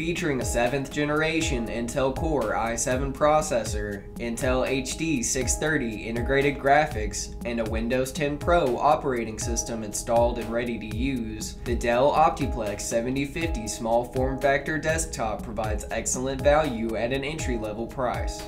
featuring a 7th generation Intel Core i7 processor, Intel HD 630 integrated graphics, and a Windows 10 Pro operating system installed and ready to use. The Dell OptiPlex 7050 small form factor desktop provides excellent value at an entry-level price.